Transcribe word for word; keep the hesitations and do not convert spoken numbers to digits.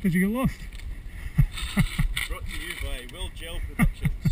because you get lost. Brought to you by Will Gell Productions.